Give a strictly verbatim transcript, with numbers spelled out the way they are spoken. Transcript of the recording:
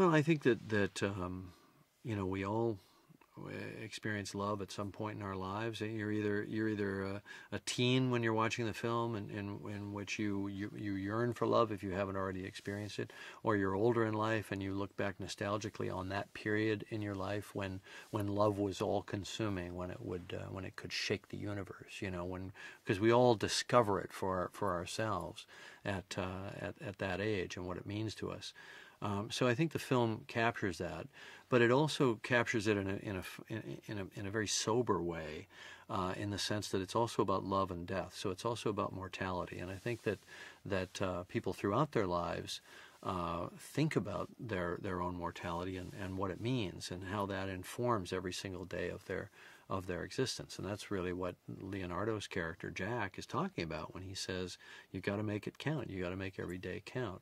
Well, I think that, that um, you know, we all experience love at some point in our lives. You're either you're either a, a teen when you're watching the film, and in, in, in which you, you you yearn for love if you haven't already experienced it, or you're older in life and you look back nostalgically on that period in your life when when love was all-consuming, when it would uh, when it could shake the universe. You know, when because we all discover it for our, for ourselves at uh, at at that age and what it means to us. Um, so I think the film captures that, but it also captures it in a in a in a, in a very sober way, uh, in the sense that it's also about love and death. So it's also about mortality, and I think that that uh, people throughout their lives uh, think about their their own mortality and and what it means and how that informs every single day of their of their existence. And that's really what Leonardo's character Jack is talking about when he says, "You've got to make it count. You've got to make every day count."